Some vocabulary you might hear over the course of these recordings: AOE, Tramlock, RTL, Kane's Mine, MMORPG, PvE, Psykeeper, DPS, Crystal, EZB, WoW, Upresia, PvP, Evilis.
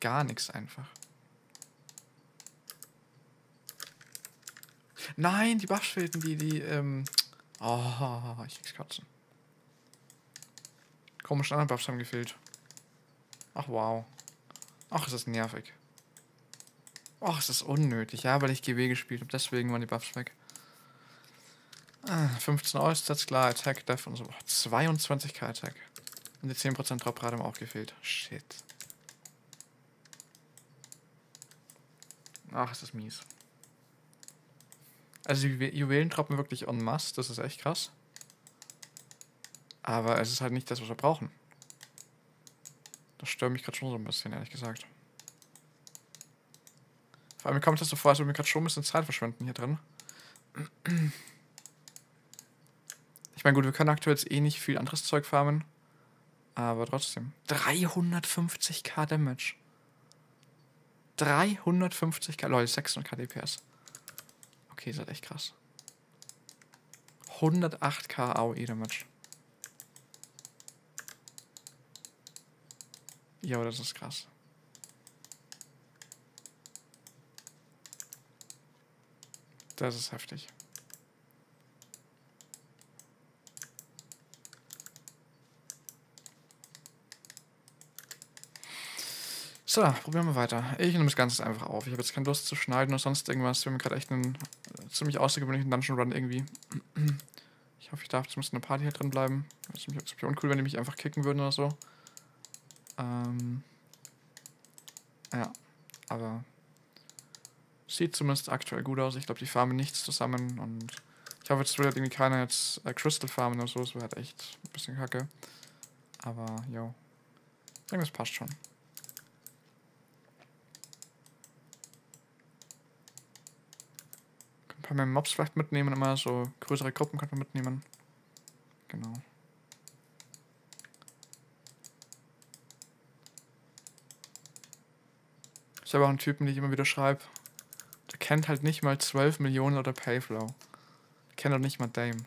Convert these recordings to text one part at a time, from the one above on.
gar nichts einfach. Nein, die Buffschilden, oh, ich krieg's Katzen. Komische anderen Buffs haben gefehlt. Ach, wow. Ach, ist das nervig. Ach, ist das unnötig. Ja, weil ich GW gespielt habe, deswegen waren die Buffs weg. 15 All-Stats, klar, Attack, Death und so. 22k Attack. Und die 10% Droprate haben auch gefehlt. Shit. Ach, ist das mies. Also die Juwelen droppen wirklich en masse, das ist echt krass. Aber es ist halt nicht das, was wir brauchen. Das stört mich gerade schon so ein bisschen, ehrlich gesagt. Vor allem kommt das so vor, als würden wir gerade schon ein bisschen Zeit verschwenden hier drin. Ich meine, gut, wir können aktuell jetzt eh nicht viel anderes Zeug farmen. Aber trotzdem. 350k Damage. 350k, Leute, 600k DPS. Okay, das ist echt krass. 108k AOE Damage. Ja, das ist krass. Das ist heftig. So, probieren wir weiter. Ich nehme das Ganze einfach auf. Ich habe jetzt keine Lust zu schneiden oder sonst irgendwas. Wir haben gerade echt einen ziemlich außergewöhnlichen Dungeon Run irgendwie. Ich hoffe, ich darf zumindest eine Party halt drin bleiben. Das wäre ziemlich uncool, wenn die mich einfach kicken würden oder so. Ja, aber sieht zumindest aktuell gut aus. Ich glaube, die farmen nichts zusammen und ich hoffe, jetzt will halt irgendwie keiner jetzt Crystal farmen oder so. Das wäre halt echt ein bisschen kacke. Aber, yo. Ich denke, das passt schon. Kann man Mobs vielleicht mitnehmen, immer so größere Gruppen kann man mitnehmen. Genau. Ich habe auch einen Typen, den ich immer wieder schreibe. Der kennt halt nicht mal 12 Millionen oder Payflow. Der kennt doch nicht mal Dame.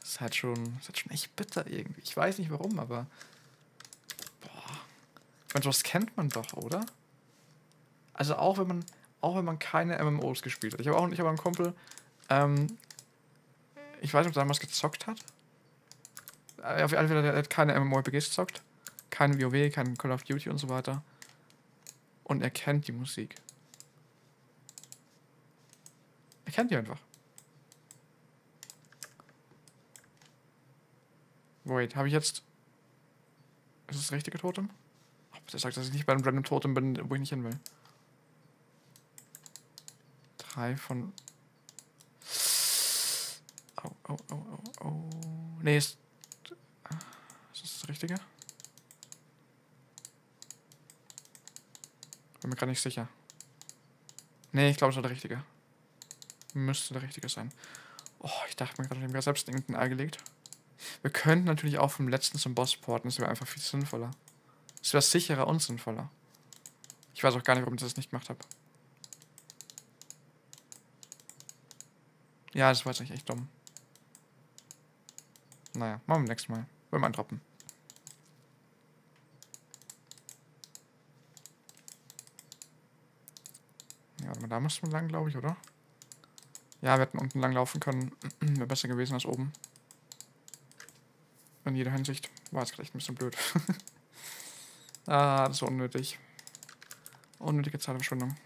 Das ist halt schon echt bitter irgendwie. Ich weiß nicht warum, aber. Boah. Ich meine, sowas kennt man doch, oder? Also auch wenn man keine MMOs gespielt hat. Ich habe einen Kumpel, ich weiß nicht, ob er damals gezockt hat. Auf jeden Fall, der hat keine MMORPGs gezockt. Kein WoW, kein Call of Duty und so weiter. Und er kennt die Musik. Er kennt die einfach. Wait, habe ich jetzt... Ist das richtige Totem? Ach, der sagt, dass ich nicht bei einem random Totem bin, wo ich nicht hin will. 3 von... Oh, oh, oh, oh, oh... Nee, ist... Ist das das Richtige? Bin mir gar nicht sicher. Nee, ich glaube, es war der Richtige. Müsste der Richtige sein. Oh, ich dachte mir gerade, ich habe mir selbst irgendein Ei gelegt. Wir könnten natürlich auch vom letzten zum Boss porten. Das wäre einfach viel sinnvoller. Das wäre sicherer und sinnvoller. Ich weiß auch gar nicht, warum ich das nicht gemacht habe. Ja, das war jetzt echt dumm. Naja, machen wir nächstes Mal. Beim Antroppen. Ja, da mussten wir lang, glaube ich, oder? Ja, wir hätten unten lang laufen können. Wäre besser gewesen als oben. In jeder Hinsicht war es vielleicht ein bisschen blöd. Ah, das war unnötig. Unnötige Zeitverschwendung.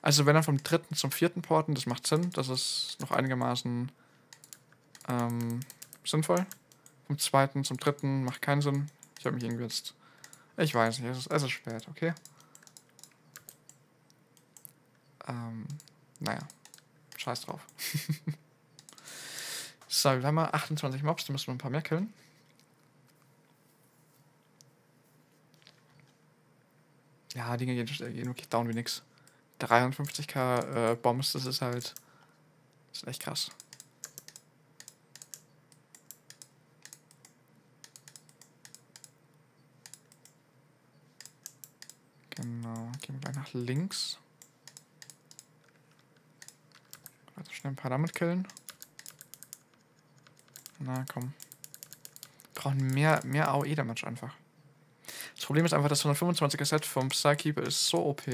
Also wenn er vom 3. zum 4. porten, das macht Sinn. Das ist noch einigermaßen sinnvoll. Vom 2. zum 3. macht keinen Sinn. Ich habe mich irgendwie jetzt... Ich weiß nicht, es ist spät, okay? Naja. Scheiß drauf. So, wir haben mal 28 Mobs, da müssen wir ein paar mehr killen. Ja, Dinge gehen wirklich down wie nix. 53k Bombs, das ist halt... Das ist echt krass. Genau, gehen wir gleich nach links. Warte, schnell ein paar damit killen. Na komm. brauchen mehr AOE-Damage einfach. Das Problem ist einfach, das 125er Set vom Psykeeper ist so OP.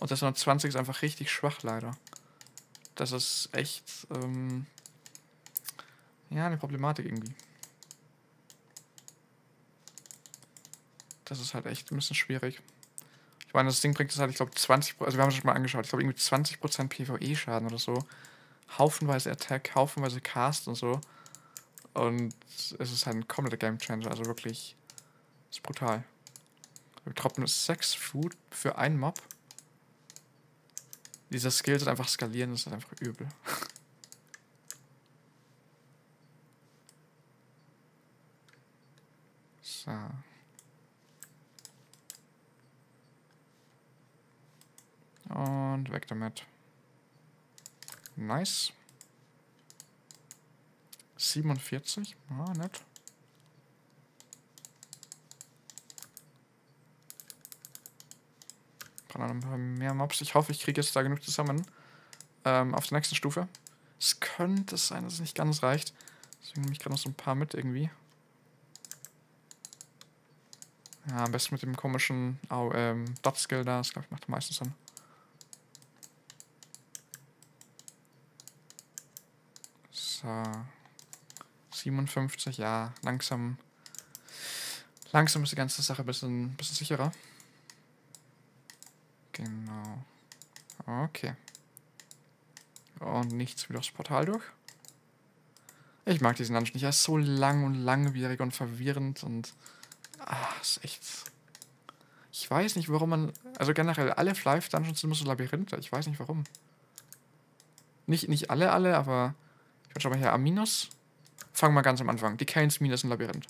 Und das 120 ist einfach richtig schwach, leider. Das ist echt, ja, eine Problematik irgendwie. Das ist halt echt ein bisschen schwierig. Ich meine, das Ding bringt es halt, ich glaube, 20%, also wir haben es schon mal angeschaut, ich glaube, irgendwie 20% PvE-Schaden oder so. Haufenweise Attack, haufenweise Cast und so. Und es ist halt ein kompletter Game-Changer, also wirklich, ist brutal. Wir droppen 6 Food für einen Mob. Dieser Skill ist einfach skalieren, das ist einfach übel. So. Und weg damit. Nice. 47. Ah, nett. Noch ein paar mehr Mobs. Ich hoffe, ich kriege jetzt da genug zusammen. Auf der nächsten Stufe. Es könnte sein, dass es nicht ganz reicht. Deswegen nehme ich gerade noch so ein paar mit irgendwie. Ja, am besten mit dem komischen Dot-Skill da. Das, glaube ich, macht am meisten Sinn. So. 57, ja. Langsam. Langsam ist die ganze Sache ein bisschen sicherer. Genau. Okay. Und nichts wieder aufs Portal durch. Ich mag diesen Dungeon nicht. Er ist so lang und langwierig und verwirrend und... Ach, ist echt... Ich weiß nicht, warum man... Also generell, alle Flyff-Dungeons sind immer so Labyrinthe. Ich weiß nicht, warum. Nicht alle, aber... Ich schau mal hier, Aminos. Fangen wir ganz am Anfang. Die Kane's Mine ist ein Labyrinth.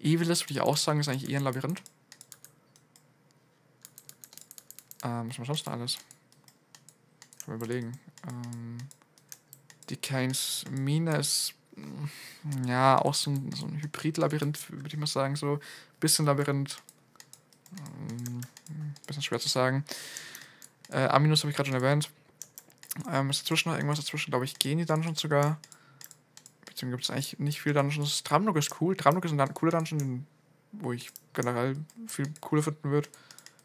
Evilis würde ich auch sagen, ist eigentlich eher ein Labyrinth. Was haben wir sonst noch alles? Ich kann mal überlegen. Die Kane's Mine ist ja auch so ein Hybrid-Labyrinth, würde ich mal sagen. So ein bisschen Labyrinth. Bisschen schwer zu sagen. Aminos habe ich gerade schon erwähnt. Ist dazwischen noch irgendwas? Dazwischen, glaube ich, gehen die Dungeons sogar. Beziehungsweise gibt es eigentlich nicht viele Dungeons. Tramlock ist cool. Tramlock ist ein cooler Dungeon, wo ich generell viel cooler finden würde.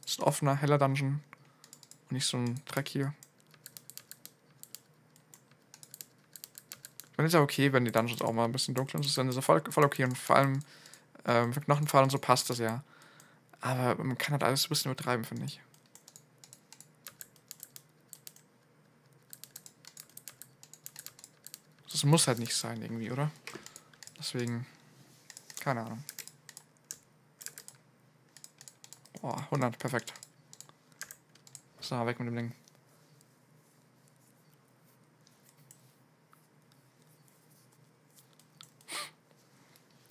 Ist ein offener, heller Dungeon. Und nicht so ein Dreck hier. Ich meine, ist ja okay, wenn die Dungeons auch mal ein bisschen dunkler sind. Dann ist ja voll okay. Und vor allem für Knochenfall und so passt das ja. Aber man kann halt alles ein bisschen übertreiben, finde ich. Das muss halt nicht sein, irgendwie, oder? Deswegen, keine Ahnung. Oh, 100, perfekt. So, weg mit dem Ding.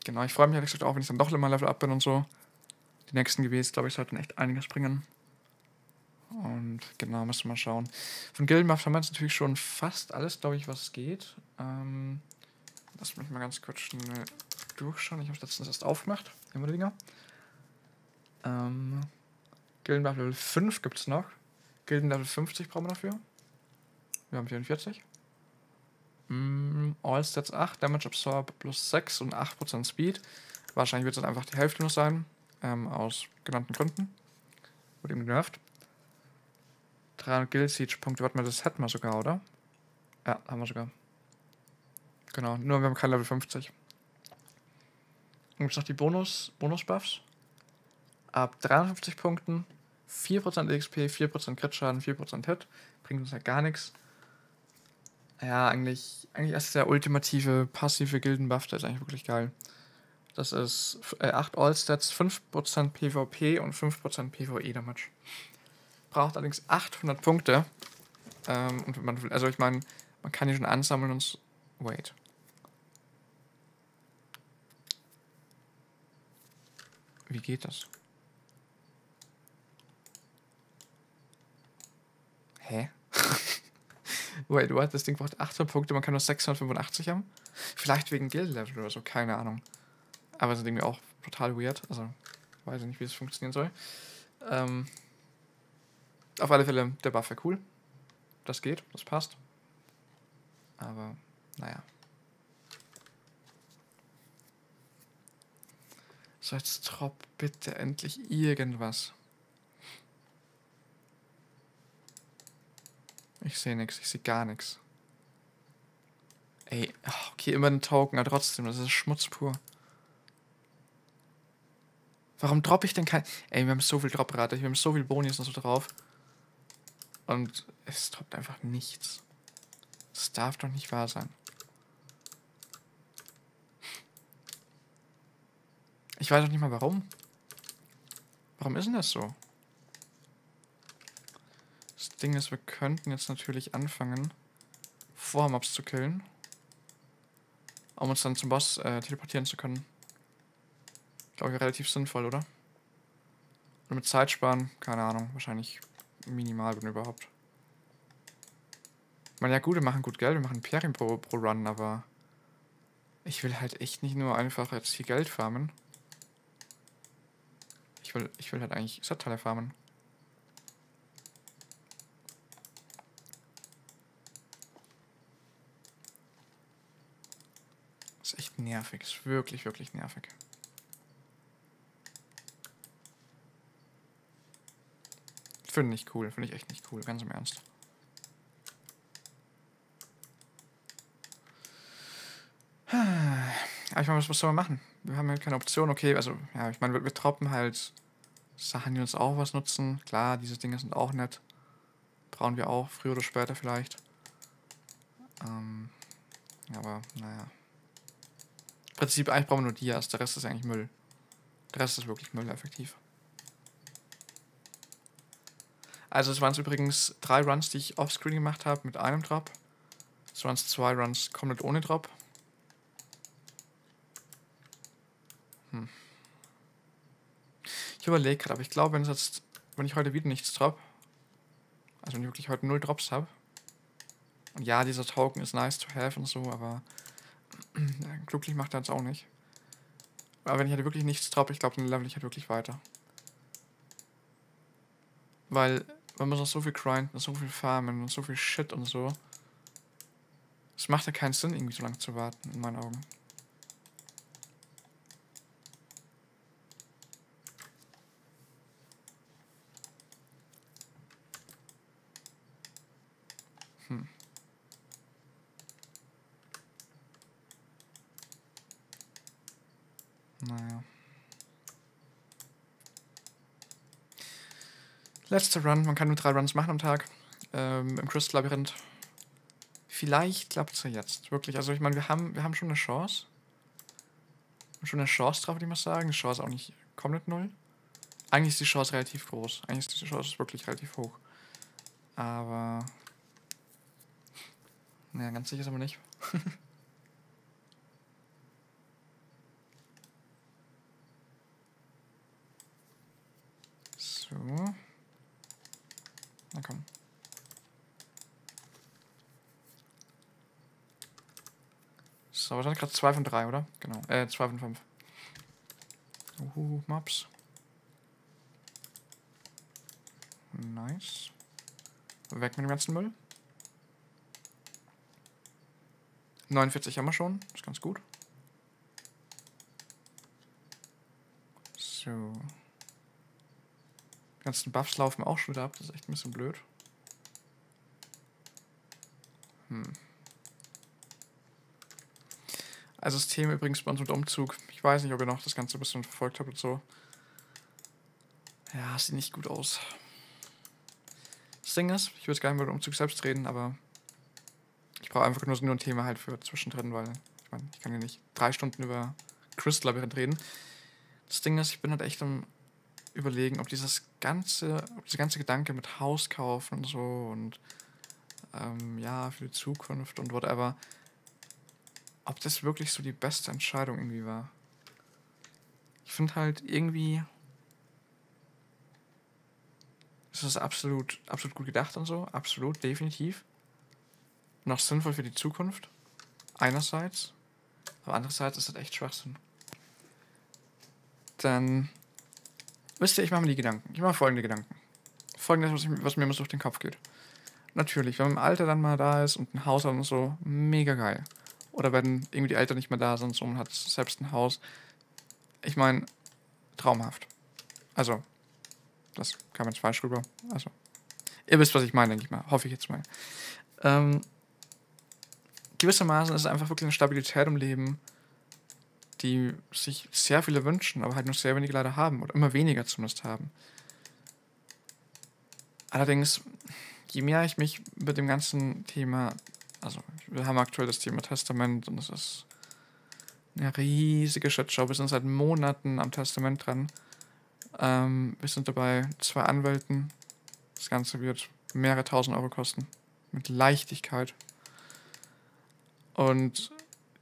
Genau, ich freue mich ehrlich gesagt auch, wenn ich dann doch immer Level Up bin und so. Die nächsten GWs, glaube ich, sollten echt einiges bringen. Und genau, müssen wir mal schauen. Von Gildenmaft haben wir jetzt natürlich schon fast alles, glaube ich, was geht. Lass mich mal ganz kurz schnell durchschauen. Ich habe es letztens erst aufgemacht. Nehmen wir die Dinger. Gildenmaft Level 5 gibt es noch. Gilden Level 50 brauchen wir dafür. Wir haben 44. All Stats 8, Damage Absorb plus 6 und 8% Speed. Wahrscheinlich wird es dann einfach die Hälfte nur sein. Aus genannten Gründen. Wurde eben genervt. 300 Guild Siege Punkte, warte mal, das hätten wir sogar, oder? Ja, haben wir sogar. Genau, nur wir haben kein Level 50. Dann gibt es noch die Bonus-Buffs. Ab 53 Punkten, 4% EXP, 4% Crit-Schaden, 4% Hit. Bringt uns ja gar nichts. Ja, eigentlich ist der ultimative passive Gilden-Buff, der ist eigentlich wirklich geil. Das ist 8 All-Stats, 5% PvP und 5% PvE-Damage. Braucht allerdings 800 Punkte. Und wenn man will, also ich meine, man kann die schon ansammeln und... Wait. Wie geht das? Hä? Wait, what? Das Ding braucht 800 Punkte, man kann nur 685 haben? Vielleicht wegen Guild-Level oder so, keine Ahnung. Aber das ist irgendwie auch total weird. Also, weiß ich nicht, wie das funktionieren soll. Auf alle Fälle, der Buff wäre cool. Das geht, das passt. Aber, naja. So, jetzt drop bitte endlich irgendwas. Ich sehe nichts, ich sehe gar nichts. Ey, okay, immer den Token, aber trotzdem, das ist Schmutz pur. Warum droppe ich denn kein... Ey, wir haben so viel Droprate, wir haben so viel Boni jetzt noch so drauf. Und es droppt einfach nichts. Das darf doch nicht wahr sein. Ich weiß auch nicht mal warum. Warum ist denn das so? Das Ding ist, wir könnten jetzt natürlich anfangen, Vormobs zu killen. Um uns dann zum Boss teleportieren zu können. Ich glaube, relativ sinnvoll, oder? Und mit Zeit sparen, keine Ahnung, wahrscheinlich minimal, wenn überhaupt. Ich meine, ja gut, wir machen gut Geld, wir machen Imperium pro Run, aber ich will halt echt nicht nur einfach jetzt hier Geld farmen. Ich will halt eigentlich Stadtteile farmen. Das ist echt nervig, das ist wirklich, wirklich nervig. Finde ich cool, finde ich echt nicht cool, ganz im Ernst. Aber ich meine, was soll man machen? Wir haben halt keine Option, okay, also, ja, ich meine, wir droppen halt Sachen, die uns auch was nutzen. Klar, diese Dinge sind auch nett. Brauchen wir auch, früher oder später vielleicht. Aber, naja. Im Prinzip, eigentlich brauchen wir nur Dias, der Rest ist eigentlich Müll. Der Rest ist wirklich Müll, effektiv. Also es waren übrigens 3 Runs, die ich offscreen gemacht habe mit einem Drop. Es waren 2 Runs komplett ohne Drop. Ich überlege gerade, aber ich glaube, wenn ich heute wieder nichts drop, also wenn ich wirklich heute 0 Drops habe, und ja, dieser Token ist nice to have und so, aber glücklich macht er jetzt auch nicht. Aber wenn ich heute wirklich nichts drop, ich glaube, dann level ich halt wirklich weiter. Weil man muss auch so viel grinden und so viel farmen und so viel Shit und so. Es macht ja keinen Sinn, irgendwie so lange zu warten, in meinen Augen. Naja. Letzter Run, man kann nur 3 Runs machen am Tag, im Crystal-Labyrinth. Vielleicht klappt es ja jetzt, wirklich. Also ich meine, wir haben schon eine Chance. Wir haben schon eine Chance drauf, würde ich mal sagen. Die Chance auch nicht komplett null. Eigentlich ist die Chance relativ groß. Eigentlich ist die Chance wirklich relativ hoch. Aber... naja, ganz sicher ist aber nicht. So... na komm. So, was hat gerade 2 von 3, oder? Genau. 2 von 5. Mobs. Nice. Weg mit dem ganzen Müll. 49 haben wir schon. Ist ganz gut. So. Die ganzen Buffs laufen auch schon wieder ab, das ist echt ein bisschen blöd. Also das Thema übrigens bei uns mit Umzug. Ich weiß nicht, ob ihr noch das Ganze ein bisschen verfolgt habt und so. Ja, sieht nicht gut aus. Das Ding ist, ich würde gar nicht über den Umzug selbst reden, aber ich brauche einfach nur ein Thema halt für zwischendrin, weil ich meine, ich kann hier nicht 3 Stunden über Crystal Labyrinth reden. Das Ding ist, ich bin halt echt am überlegen, ob dieser ganze Gedanke mit Haus kaufen und so und ja, für die Zukunft und whatever, ob das wirklich so die beste Entscheidung irgendwie war. Ich finde halt irgendwie ist das absolut gut gedacht und so, absolut, definitiv. Noch sinnvoll für die Zukunft, einerseits, aber andererseits ist das echt Schwachsinn. Dann wisst ihr, ich mache mir die Gedanken. Ich mache folgende Gedanken. Folgendes, was mir immer so durch den Kopf geht. Natürlich, wenn man im Alter dann mal da ist und ein Haus hat und so, mega geil. Oder wenn irgendwie die Eltern nicht mehr da sind und so, man hat selbst ein Haus. Ich meine, traumhaft. Also, das kam jetzt falsch rüber. Also, ihr wisst, was ich meine, denke ich mal. Hoffe ich jetzt mal. Gewissermaßen ist es einfach wirklich eine Stabilität im Leben, die sich sehr viele wünschen, aber halt nur sehr wenige leider haben. Oder immer weniger zumindest haben. Allerdings, je mehr ich mich mit dem ganzen Thema... Also, wir haben aktuell das Thema Testament und es ist eine riesige Shitshow. Wir sind seit Monaten am Testament dran. Wir sind dabei, 2 Anwälten. Das Ganze wird mehrere tausend Euro kosten. Mit Leichtigkeit. Und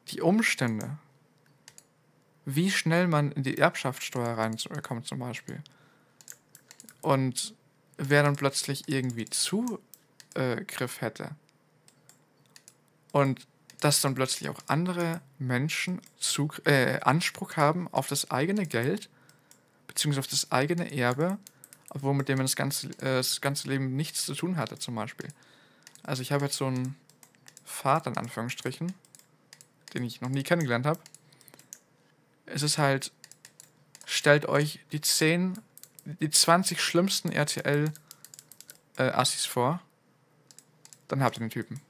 die Umstände, wie schnell man in die Erbschaftssteuer reinkommt zum Beispiel und wer dann plötzlich irgendwie Zugriff hätte und dass dann plötzlich auch andere Menschen Anspruch haben auf das eigene Geld beziehungsweise auf das eigene Erbe, obwohl mit dem man das ganze Leben nichts zu tun hatte zum Beispiel. Also ich habe jetzt so einen Vater in Anführungsstrichen, den ich noch nie kennengelernt habe. Es ist halt, stellt euch die 20 schlimmsten RTL-Assis vor, dann habt ihr den Typen.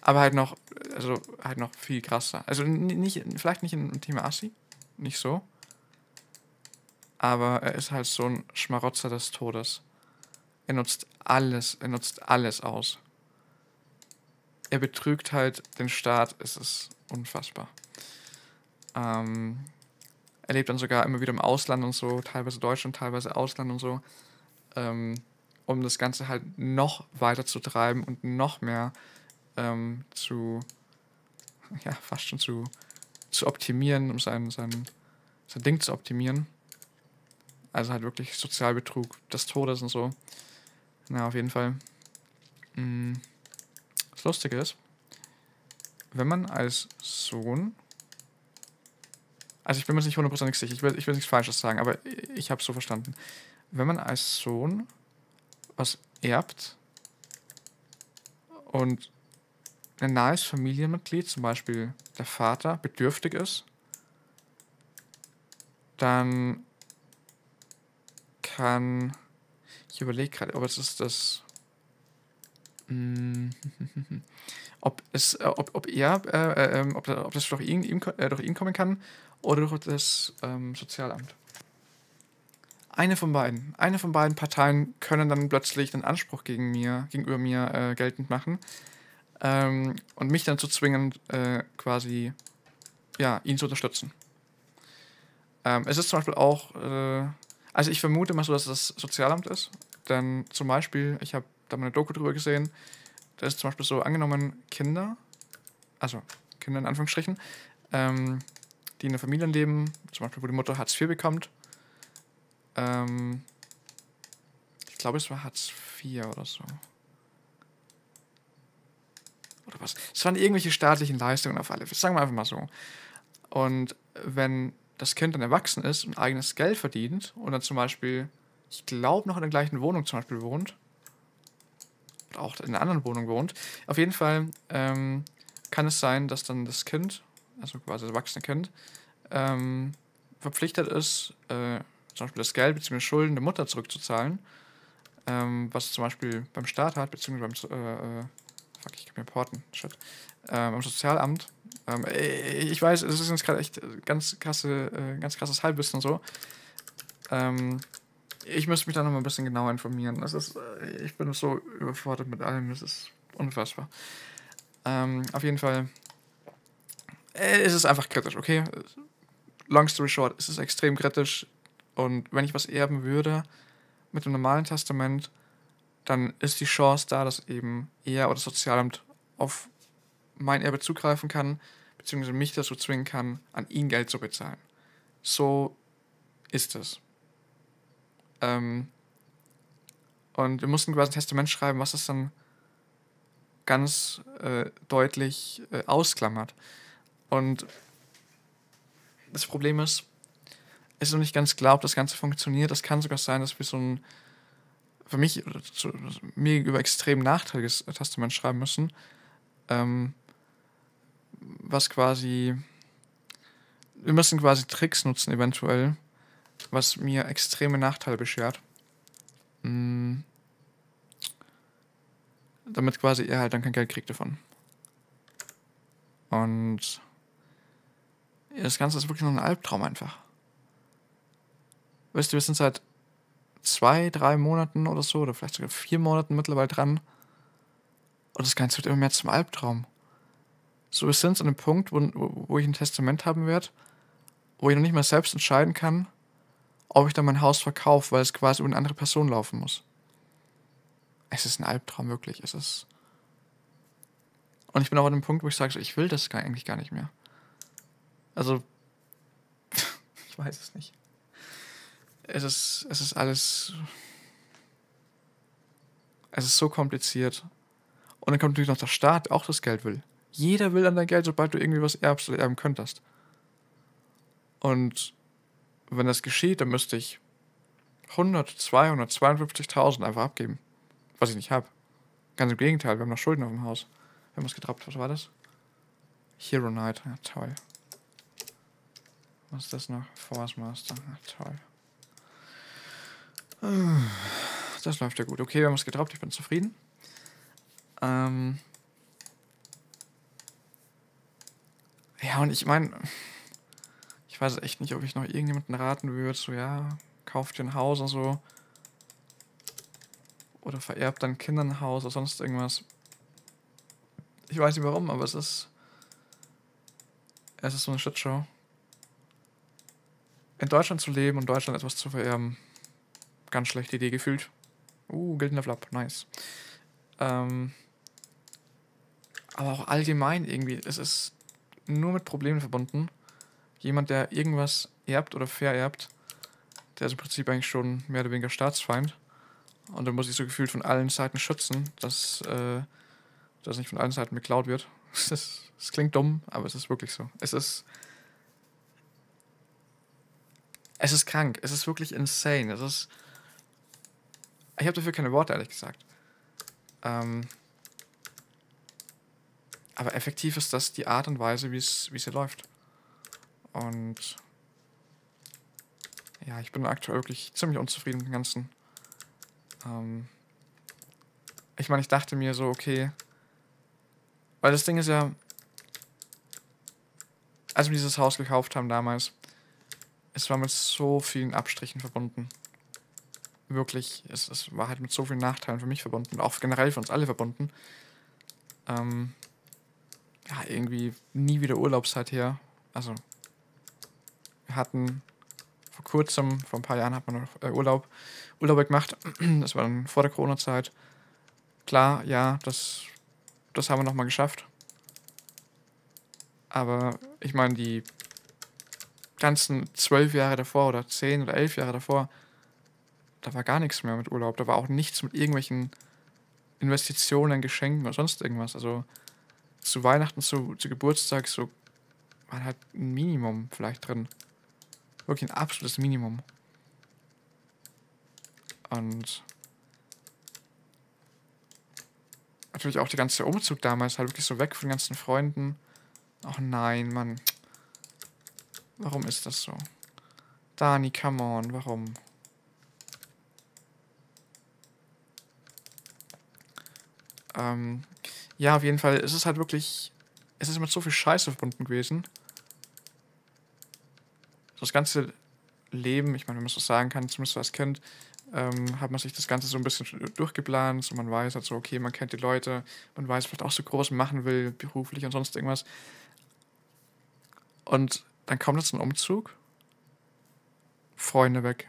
Aber halt noch, also halt noch viel krasser. Also nicht, vielleicht nicht im Thema Assi, nicht so. Aber er ist halt so ein Schmarotzer des Todes. Er nutzt alles aus. Er betrügt halt den Staat, es ist unfassbar. Er lebt dann sogar immer wieder im Ausland und so, teilweise Deutschland, teilweise Ausland und so, um das Ganze halt noch weiter zu treiben und noch mehr fast schon zu optimieren, um sein Ding zu optimieren. Also halt wirklich Sozialbetrug des Todes und so. Na, auf jeden Fall. Das Lustige ist, wenn man als Sohn... Also ich bin mir jetzt nicht hundertprozentig sicher, ich will nichts Falsches sagen, aber ich habe es so verstanden. Wenn man als Sohn was erbt und ein nahes Familienmitglied, zum Beispiel der Vater, bedürftig ist, dann kann... Ich überlege gerade, ob es ist das... ob das durch ihn kommen kann oder durch das Sozialamt. Eine von beiden Parteien können dann plötzlich den Anspruch gegenüber mir geltend machen und mich dann zu zwingen, quasi ja, ihn zu unterstützen. Es ist zum Beispiel auch, also ich vermute mal so, dass das Sozialamt ist, denn zum Beispiel, ich habe da mal eine Doku drüber gesehen, da ist zum Beispiel so angenommen Kinder, also Kinder in Anführungsstrichen, die in der Familie leben, zum Beispiel wo die Mutter Hartz IV bekommt. Ich glaube es war Hartz IV oder so. Oder was? Es waren irgendwelche staatlichen Leistungen auf alle Fälle, sagen wir einfach mal so. Und wenn das Kind dann erwachsen ist und eigenes Geld verdient und dann zum Beispiel, ich glaube noch in der gleichen Wohnung zum Beispiel wohnt, auch in einer anderen Wohnung wohnt. Auf jeden Fall kann es sein, dass dann das Kind, also quasi das erwachsene Kind, verpflichtet ist, zum Beispiel das Geld bzw. Schulden der Mutter zurückzuzahlen, was zum Beispiel beim Staat hat, beziehungsweise beim beim Sozialamt. Ich weiß, es ist jetzt gerade echt ganz krasses Halbwissen und so. Ich müsste mich da noch mal ein bisschen genauer informieren. Das ist, ich bin so überfordert mit allem, das ist unfassbar. Auf jeden Fall ist es einfach kritisch, okay? Long story short, es ist extrem kritisch. Und wenn ich was erben würde mit einem normalen Testament, dann ist die Chance da, dass eben er oder das Sozialamt auf mein Erbe zugreifen kann, beziehungsweise mich dazu zwingen kann, an ihn Geld zu bezahlen. So ist es. Und wir mussten quasi ein Testament schreiben, was das dann ganz deutlich ausklammert. Und das Problem ist, es ist noch nicht ganz klar, ob das Ganze funktioniert. Es kann sogar sein, dass wir so ein, für mich, oder mir gegenüber extrem nachteiliges Testament schreiben müssen, was quasi, wir müssen quasi Tricks nutzen eventuell, was mir extreme Nachteile beschert. Damit quasi er halt dann kein Geld kriegt davon. Und das Ganze ist wirklich nur ein Albtraum einfach. Weißt du, wir sind seit 2, 3 Monaten oder so, oder vielleicht sogar 4 Monaten mittlerweile dran. Und das Ganze wird immer mehr zum Albtraum. So, wir sind an dem Punkt, wo ich ein Testament haben werde, wo ich noch nicht mal selbst entscheiden kann, ob ich dann mein Haus verkaufe, weil es quasi über eine andere Person laufen muss. Es ist ein Albtraum, wirklich. Es ist. Und ich bin auch an dem Punkt, wo ich sage, ich will das eigentlich gar nicht mehr. Also, ich weiß es nicht. Es ist alles. Es ist so kompliziert. Und dann kommt natürlich noch der Staat, der auch das Geld will. Jeder will an dein Geld, sobald du irgendwie was erbst oder erben könntest. Und wenn das geschieht, dann müsste ich 100, 200, 52.000 einfach abgeben. Was ich nicht habe. Ganz im Gegenteil, wir haben noch Schulden auf dem Haus. Wir haben was getrappt. Was war das? Hero Knight. Ja, toll. Was ist das noch? Force Master. Ja, toll. Das läuft ja gut. Okay, wir haben es gedroppt, ich bin zufrieden. Ja, und ich meine, ich weiß echt nicht, ob ich noch irgendjemanden raten würde, so ja, kauft dir ein Haus oder so. Oder vererbt deinen Kindern ein Haus oder sonst irgendwas. Ich weiß nicht warum, aber es ist so eine Shitshow. In Deutschland zu leben und Deutschland etwas zu vererben. Ganz schlechte Idee gefühlt. Goldener Flap, nice. Aber auch allgemein irgendwie, es ist nur mit Problemen verbunden. Jemand, der irgendwas erbt oder vererbt, der ist im Prinzip eigentlich schon mehr oder weniger Staatsfeind. Und dann muss ich so gefühlt von allen Seiten schützen, dass nicht von allen Seiten geklaut wird. Es klingt dumm, aber es ist wirklich so. Es ist krank. Es ist wirklich insane. Ich habe dafür keine Worte, ehrlich gesagt. Aber effektiv ist das die Art und Weise, wie es hier läuft. Und ja, ich bin aktuell wirklich ziemlich unzufrieden mit dem Ganzen. Ich meine, ich dachte mir so, okay, weil das Ding ist ja, als wir dieses Haus gekauft haben damals, es war mit so vielen Abstrichen verbunden. Wirklich, es war halt mit so vielen Nachteilen für mich verbunden, auch generell für uns alle verbunden. Ja, irgendwie nie wieder Urlaubszeit her. Also, wir hatten vor kurzem, vor ein paar Jahren hat man noch Urlaub gemacht. Das war dann vor der Corona-Zeit. Klar, ja, das haben wir nochmal geschafft. Aber ich meine, die ganzen 12 Jahre davor oder 10 oder 11 Jahre davor, da war gar nichts mehr mit Urlaub. Da war auch nichts mit irgendwelchen Investitionen, Geschenken oder sonst irgendwas. Also zu Weihnachten, zu Geburtstag, so man hat ein Minimum vielleicht drin. Wirklich ein absolutes Minimum. Und natürlich auch der ganze Umzug damals, halt wirklich so weg von den ganzen Freunden. Ach nein, Mann. Warum ist das so? Dani, come on, warum? Ja, auf jeden Fall, es ist halt wirklich, es ist mit so viel Scheiße verbunden gewesen. Das ganze Leben, ich meine, wenn man es so sagen kann, zumindest als Kind, hat man sich das Ganze so ein bisschen durchgeplant, so man weiß halt so, okay, man kennt die Leute, man weiß vielleicht auch so groß machen will, beruflich und sonst irgendwas. Und dann kommt jetzt ein Umzug, Freunde weg,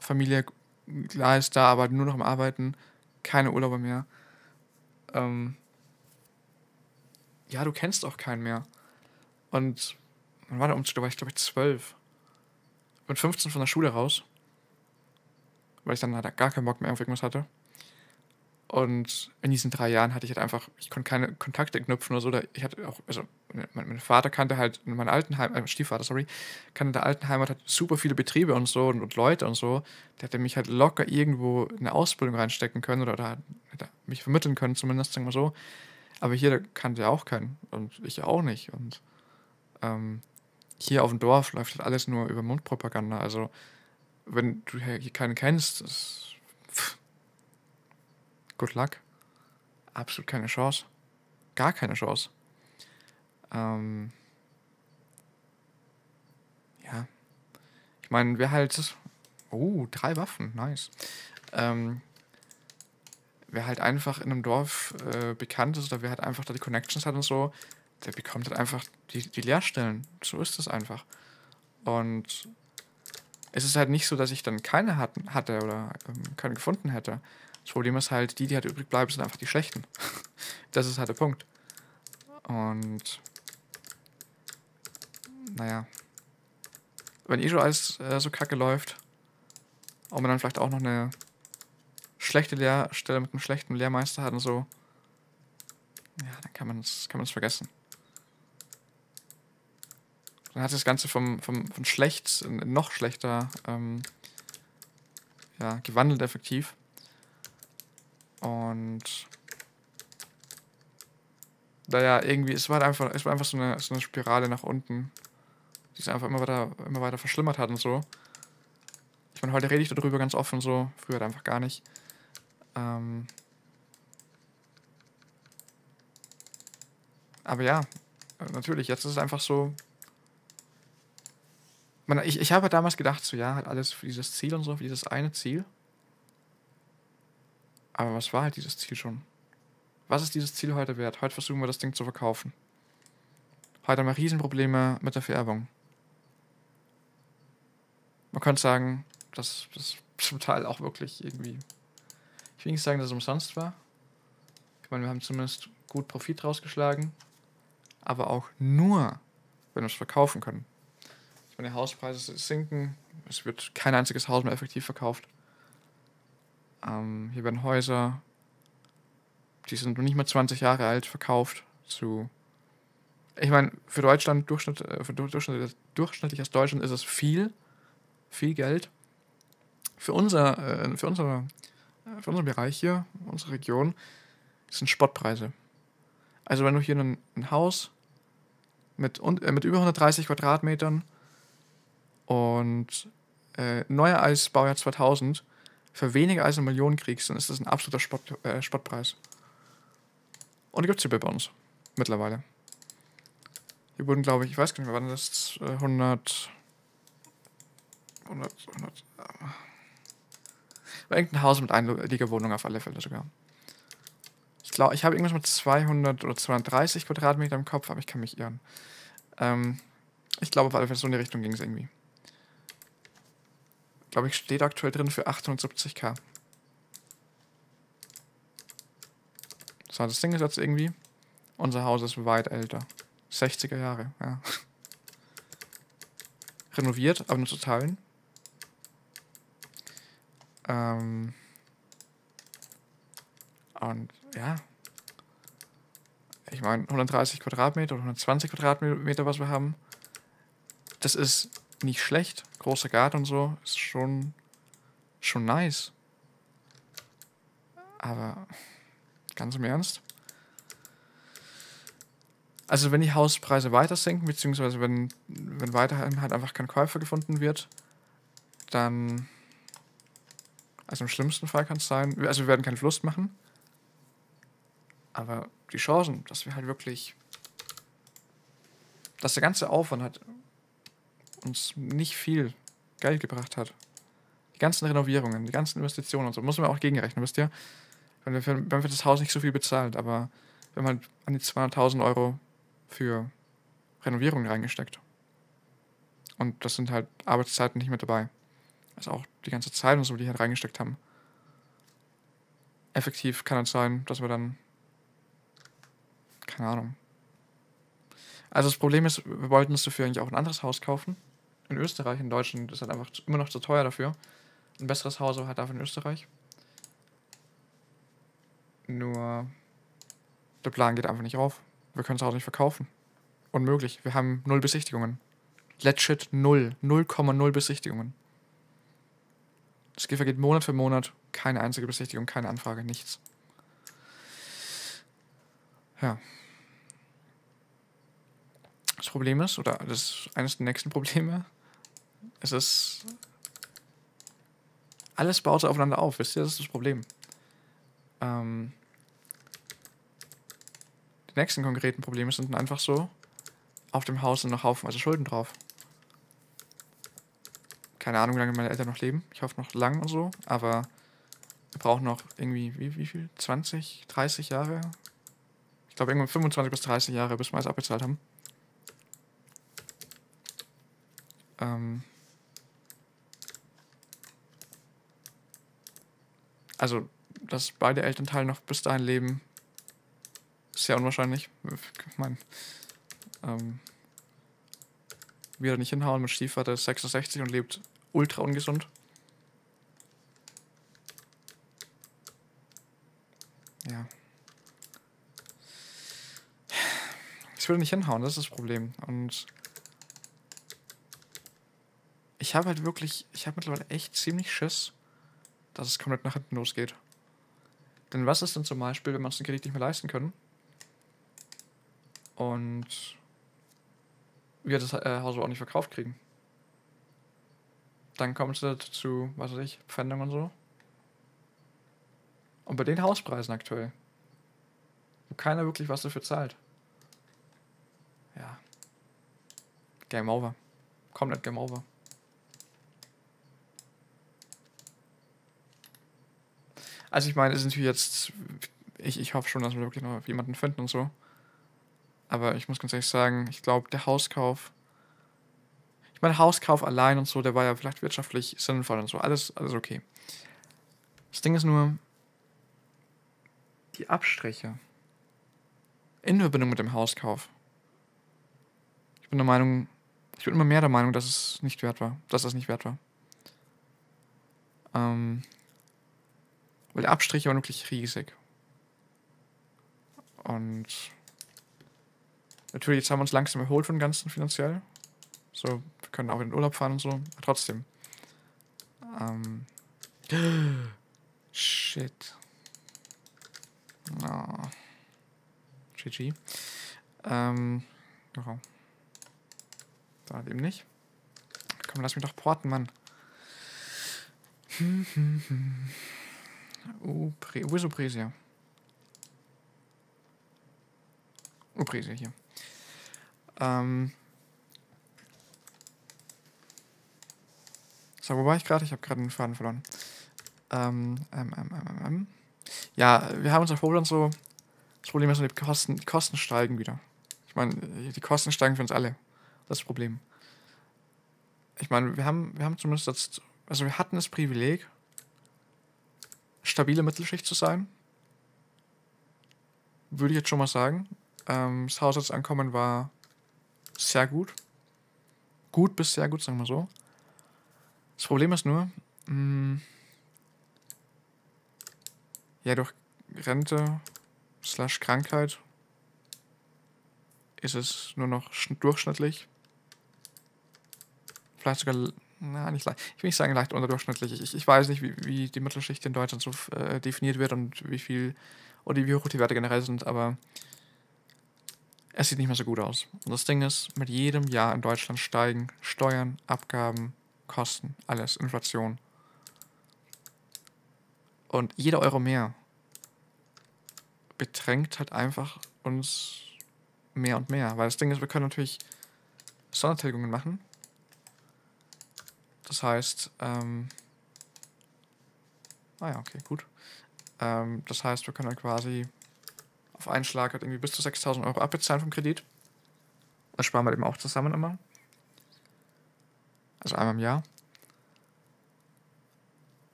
Familie, klar ist da, aber nur noch am Arbeiten, keine Urlauber mehr. Ja, du kennst auch keinen mehr. Und wann war der Umzug? Da war ich, glaube ich, 12. Ich bin 15 von der Schule raus, weil ich dann halt gar keinen Bock mehr auf irgendwas hatte. Und in diesen 3 Jahren hatte ich halt einfach, ich konnte keine Kontakte knüpfen oder so. Ich hatte auch, also mein Vater kannte halt in meiner alten Heimat, Stiefvater, sorry, kannte in der alten Heimat halt super viele Betriebe und so und Leute und so. Der hätte mich halt locker irgendwo in eine Ausbildung reinstecken können oder hätte mich vermitteln können, zumindest, sagen wir so. Aber hier kannte er auch keinen und ich auch nicht. Und hier auf dem Dorf läuft halt alles nur über Mundpropaganda. Also, wenn du hier keinen kennst, ist good luck. Absolut keine Chance. Gar keine Chance. Ja. Ich meine, wer halt... Oh, 3 Waffen, nice. Wer halt einfach in einem Dorf bekannt ist, oder wer halt einfach da die Connections hat und so, der bekommt halt einfach die Leerstellen. So ist es einfach. Und es ist halt nicht so, dass ich dann keine hatte oder keine gefunden hätte. Das Problem ist halt, die halt übrig bleiben, sind einfach die schlechten. Das ist halt der Punkt. Und naja. Wenn eh schon alles so kacke läuft, ob man dann vielleicht auch noch eine schlechte Lehrstelle mit einem schlechten Lehrmeister hat und so, ja, dann kann man es vergessen. Dann hat das Ganze von schlecht in noch schlechter ja, gewandelt effektiv. Und naja, irgendwie, es war einfach so eine Spirale nach unten, die es einfach immer weiter verschlimmert hat und so. Ich meine, heute rede ich darüber ganz offen so, früher halt einfach gar nicht. Aber ja, natürlich, jetzt ist es einfach so. Ich habe halt damals gedacht, so ja, halt alles für dieses Ziel und so, für dieses eine Ziel. Aber was war halt dieses Ziel schon? Was ist dieses Ziel heute wert? Heute versuchen wir das Ding zu verkaufen. Heute haben wir Riesenprobleme mit der Vererbung. Man könnte sagen, dass das zum Teil auch wirklich irgendwie... Ich will nicht sagen, dass es umsonst war. Ich meine, wir haben zumindest gut Profit rausgeschlagen. Aber auch nur, wenn wir es verkaufen können. Ich meine, die Hauspreise sinken. Es wird kein einziges Haus mehr effektiv verkauft. Hier werden Häuser, die sind noch nicht mal 20 Jahre alt, verkauft zu... Ich meine, für Deutschland, durchschnittliches Deutschland ist es viel... viel Geld. Für unseren Bereich hier, unsere Region, sind Spottpreise. Also wenn du hier ein Haus mit über 130 Quadratmetern und neuer als Baujahr 2000 für weniger als 1 Million kriegst, dann ist das ein absoluter Spottpreis. Und die gibt es hier bei uns mittlerweile. Hier wurden, glaube ich, ich weiß gar nicht mehr, wann das 100. Irgendein Haus mit Einliegerwohnung auf alle Fälle sogar. Ich glaube, ich habe irgendwas mit 200 oder 230 Quadratmeter im Kopf, aber ich kann mich irren. Ich glaube, auf alle Fälle so in die Richtung ging es irgendwie. Ich glaube, ich steht aktuell drin für 870.000. So, das Ding ist jetzt irgendwie, unser Haus ist weit älter. 60er Jahre, ja. Renoviert, aber nur zu Teilen. Und ja. Ich meine, 130 Quadratmeter oder 120 Quadratmeter, was wir haben. Das ist nicht schlecht. Großer Garten und so ist schon nice. Aber ganz im Ernst. Also wenn die Hauspreise weiter sinken, beziehungsweise wenn weiterhin halt einfach kein Käufer gefunden wird, dann, also im schlimmsten Fall kann es sein, also wir werden keinen Verlust machen, aber die Chancen, dass wir halt wirklich, dass der ganze Aufwand halt uns nicht viel Geld gebracht hat. Die ganzen Renovierungen, die ganzen Investitionen und so, muss man auch gegenrechnen, wisst ihr? Wenn wir für das Haus nicht so viel bezahlt, aber wir haben halt an die 200.000 € für Renovierung reingesteckt. Und das sind halt Arbeitszeiten nicht mehr dabei. Also auch die ganze Zeit und so, die halt reingesteckt haben. Effektiv kann es sein, dass wir dann... Keine Ahnung. Also das Problem ist, wir wollten uns dafür eigentlich auch ein anderes Haus kaufen. In Österreich, in Deutschland ist halt einfach immer noch zu teuer dafür. Ein besseres Haus aber halt dafür in Österreich. Nur... Der Plan geht einfach nicht auf. Wir können das Haus nicht verkaufen. Unmöglich. Wir haben 0 Besichtigungen. Legit 0. 0,0 Besichtigungen. Das vergeht Monat für Monat. Keine einzige Besichtigung, keine Anfrage, nichts. Ja. Das Problem ist, oder das ist eines der nächsten Probleme, es ist, alles baut aufeinander auf, wisst ihr, das ist das Problem. Die nächsten konkreten Probleme sind dann einfach so, auf dem Haus sind noch haufenweise Schulden drauf. Keine Ahnung, wie lange meine Eltern noch leben. Ich hoffe noch lang und so, aber wir brauchen noch irgendwie, wie viel? 20, 30 Jahre? Ich glaube, irgendwann 25 bis 30 Jahre, bis wir alles abbezahlt haben. Also, dass beide Elternteile noch bis dahin leben, ist sehr unwahrscheinlich. Ich meine, wieder nicht hinhauen, mit Stiefvater ist 66 und lebt ultra ungesund. Ja. Es würde nicht hinhauen, das ist das Problem. Und ich habe halt wirklich, ich habe mittlerweile echt ziemlich Schiss, dass es komplett nach hinten losgeht. Denn was ist denn zum Beispiel, wenn wir uns den Kredit nicht mehr leisten können und wir das Haus auch nicht verkauft kriegen? Dann kommt es zu, was weiß ich, Pfändung und so. Und bei den Hauspreisen aktuell, wo keiner wirklich was dafür zahlt. Ja. Game over. Komplett Game over. Also ich meine, es ist natürlich jetzt, ich hoffe schon, dass wir wirklich noch jemanden finden und so. Aber ich muss ganz ehrlich sagen, ich glaube, der Hauskauf, ich meine, Hauskauf allein und so, der war ja vielleicht wirtschaftlich sinnvoll und so, alles okay. Das Ding ist nur, die Abstriche in Verbindung mit dem Hauskauf. Ich bin der Meinung, ich bin immer mehr der Meinung, dass es nicht wert war, dass das nicht wert war. Weil der Abstrich war wirklich riesig. Und natürlich, jetzt haben wir uns langsam erholt von dem Ganzen finanziell. So, wir können auch in den Urlaub fahren und so. Aber trotzdem. Shit. No. GG. Oh. Da halt eben nicht. Komm, lass mich doch porten, Mann. Wo ist Upresia? Upresia hier. So, wo war ich gerade? Ich habe gerade den Faden verloren. Ja, wir haben uns erholt und so. Das Problem ist, die Kosten steigen wieder. Ich meine, die Kosten steigen für uns alle. Das ist das Problem. Ich meine, wir haben zumindest jetzt, also wir hatten das Privileg, stabile Mittelschicht zu sein. Würde ich jetzt schon mal sagen. Das Haushaltsankommen war sehr gut. Gut bis sehr gut, sagen wir so. Das Problem ist nur, ja, durch Rente / Krankheit ist es nur noch durchschnittlich. Vielleicht sogar, na, nicht leicht. Ich will nicht sagen leicht unterdurchschnittlich. Ich weiß nicht, wie die Mittelschicht in Deutschland so definiert wird und wie viel, oder wie hoch die Werte generell sind, aber es sieht nicht mehr so gut aus. Und das Ding ist, mit jedem Jahr in Deutschland steigen Steuern, Abgaben, Kosten, alles, Inflation. Und jeder Euro mehr bedrängt halt einfach uns mehr und mehr. Weil das Ding ist, wir können natürlich Sondertilgungen machen. Das heißt, naja, okay, gut. Das heißt, wir können halt quasi auf einen Schlag halt irgendwie bis zu 6.000 Euro abbezahlen vom Kredit. Das sparen wir eben auch zusammen immer. Also einmal im Jahr.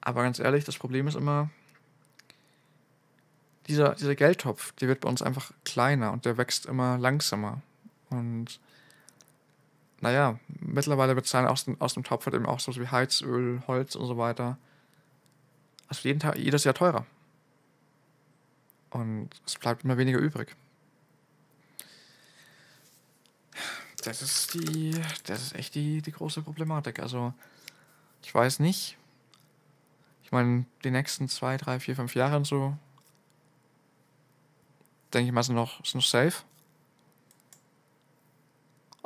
Aber ganz ehrlich, das Problem ist immer, dieser Geldtopf, der wird bei uns einfach kleiner und der wächst immer langsamer. Und naja, mittlerweile bezahlen aus dem Topf halt eben auch so wie Heizöl, Holz und so weiter. Also jedes Jahr teurer. Und es bleibt immer weniger übrig. Das ist echt die große Problematik. Also, ich weiß nicht. Ich meine, die nächsten 2, 3, 4, 5 Jahre und so, denke ich mal, sind noch safe.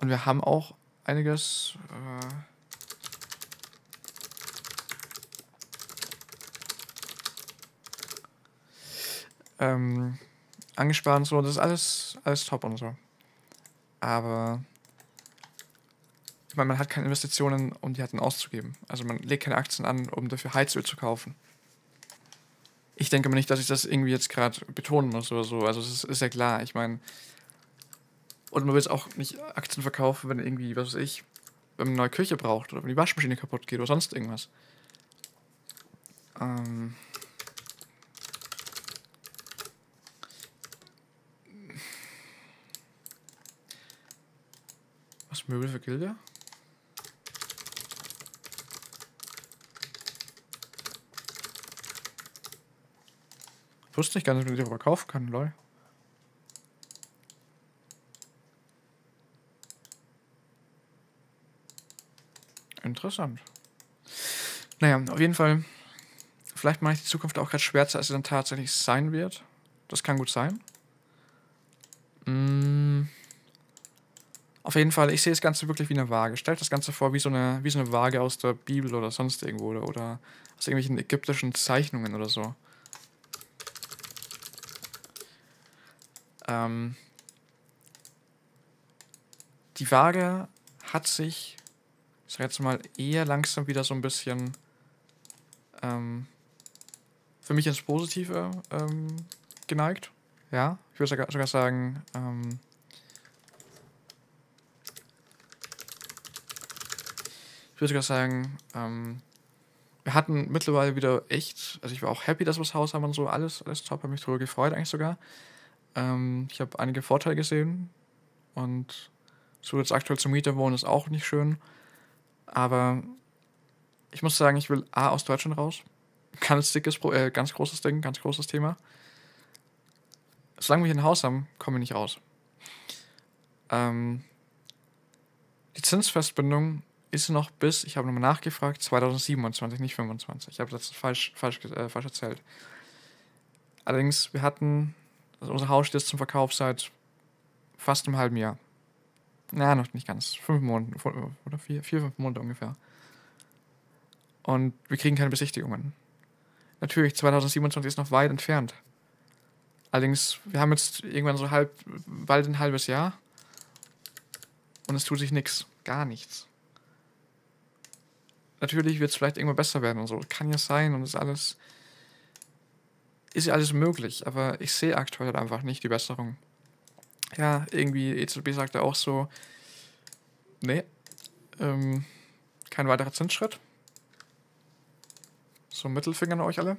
Und wir haben auch einiges. Angespart und so. Das ist alles top und so. Aber ich meine, man hat keine Investitionen, um die halt dann auszugeben. Also man legt keine Aktien an, um dafür Heizöl zu kaufen. Ich denke aber nicht, dass ich das irgendwie jetzt gerade betonen muss oder so. Also es ist ja klar, ich meine. Und man will jetzt auch nicht Aktien verkaufen, wenn irgendwie, was weiß ich, wenn man eine neue Küche braucht oder wenn die Waschmaschine kaputt geht oder sonst irgendwas. Was Möbel für Gilde? Wusste ich gar nicht, dass man die darüber kaufen kann, lol. Interessant. Naja, auf jeden Fall. Vielleicht mache ich die Zukunft auch gerade schwärzer, als sie dann tatsächlich sein wird. Das kann gut sein. Auf jeden Fall, ich sehe das Ganze wirklich wie eine Waage. Stellt das Ganze vor wie so eine Waage aus der Bibel oder sonst irgendwo oder aus irgendwelchen ägyptischen Zeichnungen oder so. Die Waage hat sich, ich sag jetzt mal, eher langsam wieder so ein bisschen für mich ins Positive geneigt. Ja, ich würde sogar sagen, wir hatten mittlerweile wieder echt, also ich war auch happy, dass wir das Haus haben und so, alles top, habe mich darüber gefreut eigentlich sogar. Ich habe einige Vorteile gesehen und so jetzt aktuell zum Mieter wohnen ist auch nicht schön, aber ich muss sagen, ich will A aus Deutschland raus, ganz dickes, ganz großes Ding, ganz großes Thema. Solange wir hier ein Haus haben, kommen wir nicht raus. Die Zinsfestbindung ist noch bis, ich habe nochmal nachgefragt, 2027, nicht 25. Ich habe das falsch erzählt. Allerdings, wir hatten... Also unser Haus steht jetzt zum Verkauf seit fast einem halben Jahr. Na, noch nicht ganz. 5 Monate oder 4, 5 Monate ungefähr. Und wir kriegen keine Besichtigungen. Natürlich, 2027 ist noch weit entfernt. Allerdings, wir haben jetzt irgendwann so bald ein halbes Jahr und es tut sich nichts. Gar nichts. Natürlich wird es vielleicht irgendwann besser werden und so. Kann ja sein und ist ja alles möglich, aber ich sehe aktuell halt einfach nicht die Besserung. Ja, irgendwie EZB sagt ja auch so, nee, kein weiterer Zinsschritt. So Mittelfinger an euch alle.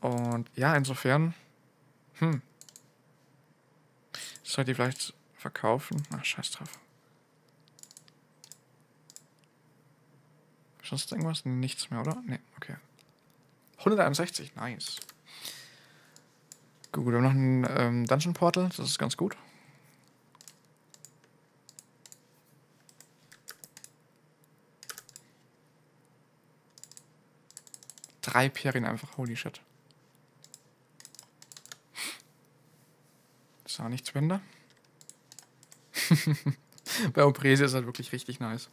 Und ja, insofern, sollt ihr vielleicht verkaufen? Ach, scheiß drauf. Sonst irgendwas? Nichts mehr, oder? Nee, okay. 161, nice. Gut, wir haben noch einen Dungeon Portal, das ist ganz gut. Drei Perien einfach, holy shit. Das war nichts Wender. Bei Oprese ist halt wirklich richtig nice.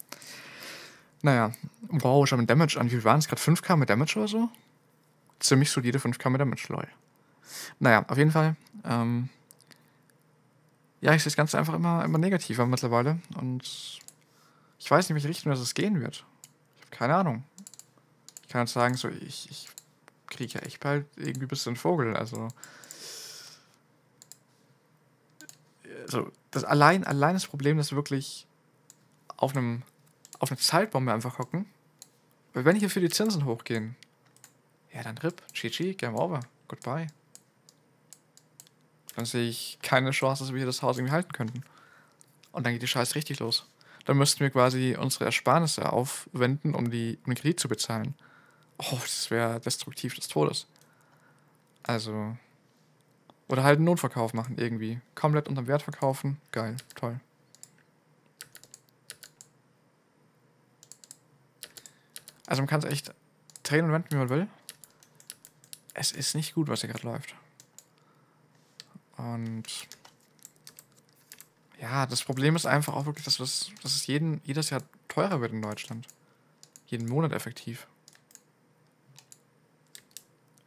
Naja, wow, schau mit Damage an. Wie viel waren es gerade? 5k mit Damage oder so? Ziemlich solide 5k mit Damage, lol. Naja, auf jeden Fall. Ja, ich sehe das Ganze einfach immer negativer mittlerweile. Und ich weiß nicht, in welche Richtung das gehen wird. Ich habe keine Ahnung. Ich kann jetzt sagen, so, ich kriege ja echt bald irgendwie ein bisschen Vogel. Also das allein das Problem, dass wir wirklich auf eine Zeitbombe einfach hocken. Weil wenn hier für die Zinsen hochgehen, ja dann RIP, GG, Game Over, Goodbye. Dann sehe ich keine Chance, dass wir hier das Haus irgendwie halten könnten. Und dann geht die Scheiße richtig los. Dann müssten wir quasi unsere Ersparnisse aufwenden, um den Kredit zu bezahlen. Oh, das wäre destruktiv des Todes. Also, oder halt einen Notverkauf machen irgendwie. Komplett unterm Wert verkaufen, geil, toll. Also man kann es echt drehen und wenden, wie man will. Es ist nicht gut, was hier gerade läuft. Und Ja, das Problem ist einfach auch wirklich, dass es jedes Jahr teurer wird in Deutschland. Jeden Monat effektiv.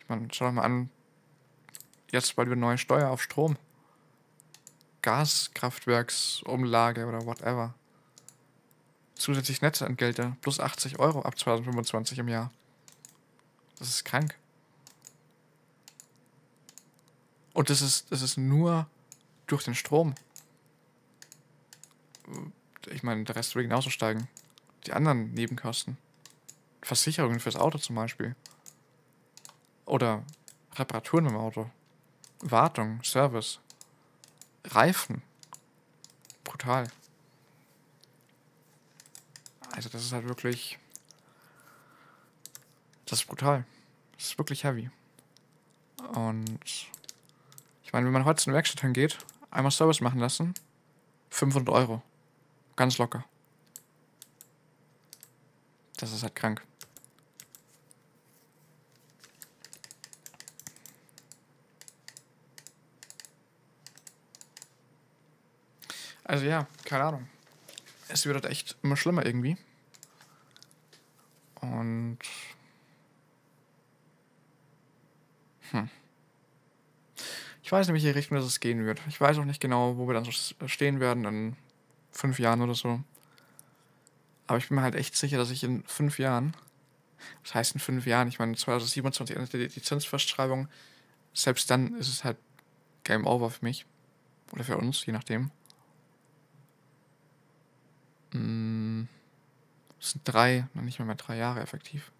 Ich meine, schau doch mal an. Jetzt bald wieder neue Steuer auf Strom. Gaskraftwerksumlage oder whatever. Zusätzlich Netzentgelte. Plus 80 Euro ab 2025 im Jahr. Das ist krank. Und das ist nur durch den Strom. Ich meine, der Rest will genauso steigen. Die anderen Nebenkosten. Versicherungen fürs Auto zum Beispiel. Oder Reparaturen im Auto. Wartung, Service. Reifen. Brutal. Also das ist halt wirklich... Das ist brutal. Das ist wirklich heavy. Und... Ich meine, wenn man heute zu einer Werkstatt hingeht, einmal Service machen lassen, 500 Euro. Ganz locker. Das ist halt krank. Also ja, keine Ahnung. Es wird halt echt immer schlimmer irgendwie. Und... Ich weiß nicht, in welche Richtung das gehen wird. Ich weiß auch nicht genau, wo wir dann so stehen werden in 5 Jahren oder so. Aber ich bin mir halt echt sicher, dass ich in 5 Jahren, was heißt in 5 Jahren, ich meine 2027 endet die Lizenzfestschreibung, selbst dann ist es halt Game Over für mich. Oder für uns, je nachdem. Das sind nicht mehr 3 Jahre effektiv.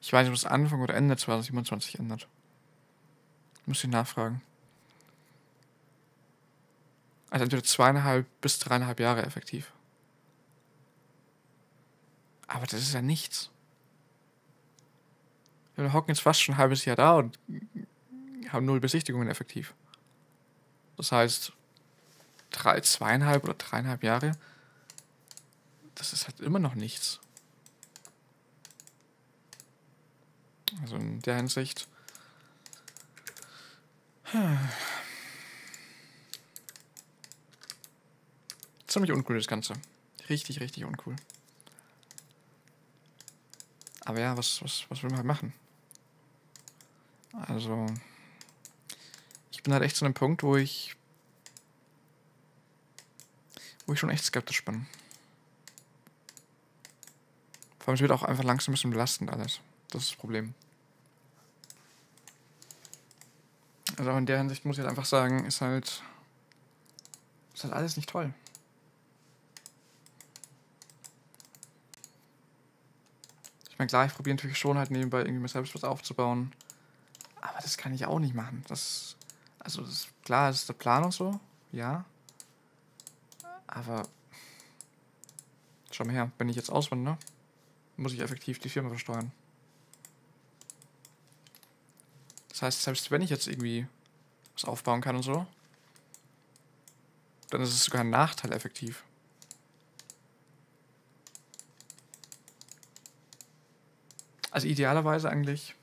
Ich weiß nicht, ob es Anfang oder Ende 2027 endet. Muss ich nachfragen. Also entweder 2,5 bis 3,5 Jahre effektiv. Aber das ist ja nichts. Wir hocken jetzt fast schon ein halbes Jahr da und haben 0 Besichtigungen effektiv. Das heißt, 2,5 oder 3,5 Jahre, das ist halt immer noch nichts. Also in der Hinsicht... Ziemlich uncool das Ganze. Richtig, richtig uncool. Aber ja, was will man halt machen? Also, ich bin halt echt zu einem Punkt, wo ich schon echt skeptisch bin. Vor allem, es wird auch einfach langsam ein bisschen belastend alles. Das ist das Problem. Also auch in der Hinsicht muss ich halt einfach sagen, ist halt alles nicht toll. Ich meine, klar, ich probiere natürlich schon halt nebenbei irgendwie mir selbst was aufzubauen. Aber das kann ich auch nicht machen. Klar, das ist der Plan und so, ja. Aber schau mal her, wenn ich jetzt auswandere, muss ich effektiv die Firma versteuern. Das heißt, selbst wenn ich jetzt irgendwie was aufbauen kann und so, dann ist es sogar ein Nachteil effektiv. Also idealerweise eigentlich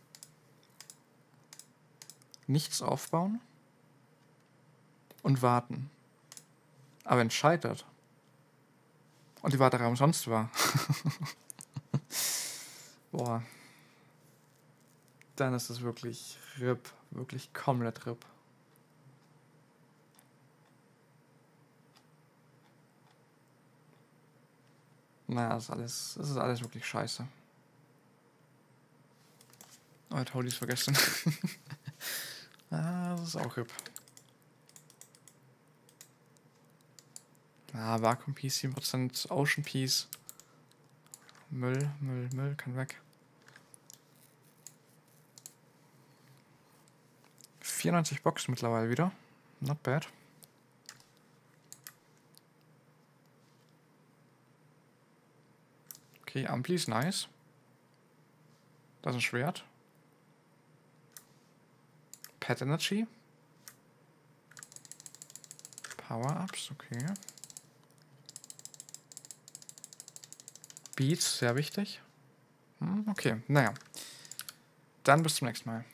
nichts aufbauen und warten. Aber wenn es scheitert und die Warterei umsonst war, boah. Dann ist es wirklich RIP, wirklich komplett RIP. Naja, das ist alles wirklich scheiße. Oh, ich habe dies vergessen. Ah, das ist auch RIP. Ah, Vakuum Piece, 7%, Ocean Piece. Müll, kann weg. 94 Boxen mittlerweile wieder. Not bad. Okay, Ampli ist nice. Das ist ein Schwert. Pet Energy. Power-Ups, okay. Beats, sehr wichtig. Okay, naja. Dann bis zum nächsten Mal.